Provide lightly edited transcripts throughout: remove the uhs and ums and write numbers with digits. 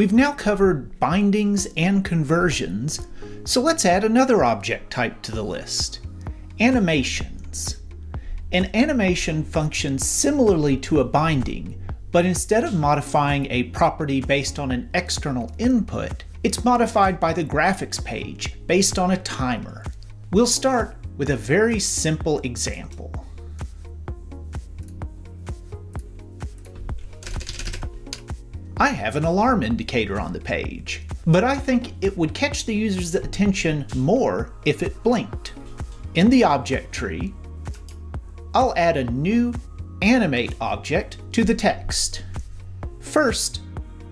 We've now covered bindings and conversions, so let's add another object type to the list, animations. An animation functions similarly to a binding, but instead of modifying a property based on an external input, it's modified by the graphics page based on a timer. We'll start with a very simple example. I have an alarm indicator on the page, but I think it would catch the user's attention more if it blinked. In the object tree, I'll add a new animate object to the text. First,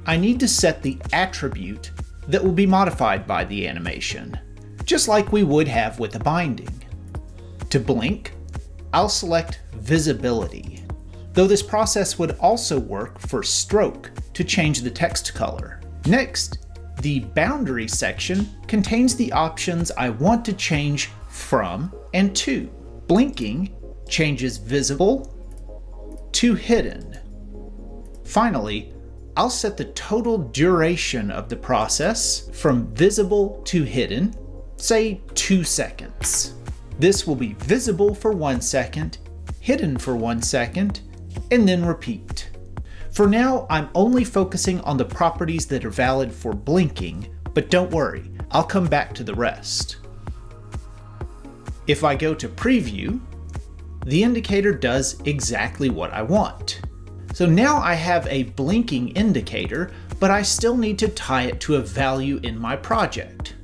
I need to set the attribute that will be modified by the animation, just like we would have with a binding. To blink, I'll select visibility, though this process would also work for stroke to change the text color. Next, the boundary section contains the options I want to change from and to. Blinking changes visible to hidden. Finally, I'll set the total duration of the process from visible to hidden, say 2 seconds. This will be visible for 1 second, hidden for 1 second, and then repeat. For now, I'm only focusing on the properties that are valid for blinking, but don't worry, I'll come back to the rest. If I go to preview, the indicator does exactly what I want. So now I have a blinking indicator, but I still need to tie it to a value in my project.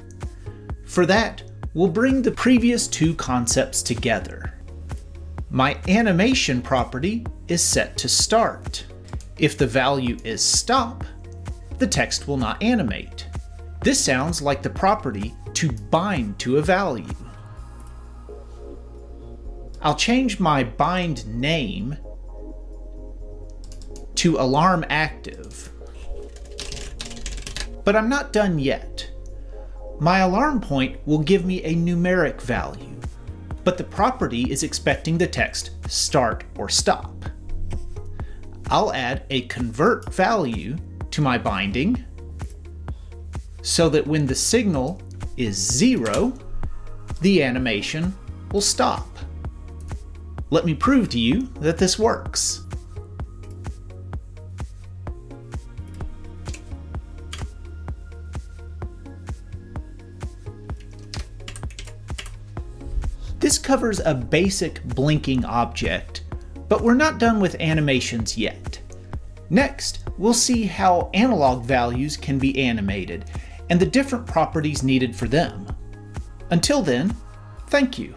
For that, we'll bring the previous two concepts together. My animation property is set to start. If the value is stop, the text will not animate. This sounds like the property to bind to a value. I'll change my bind name to alarm active, but I'm not done yet. My alarm point will give me a numeric value, but the property is expecting the text start or stop. I'll add a convert value to my binding so that when the signal is 0, the animation will stop. Let me prove to you that this works. This covers a basic blinking object, but we're not done with animations yet. Next, we'll see how analog values can be animated and the different properties needed for them. Until then, thank you.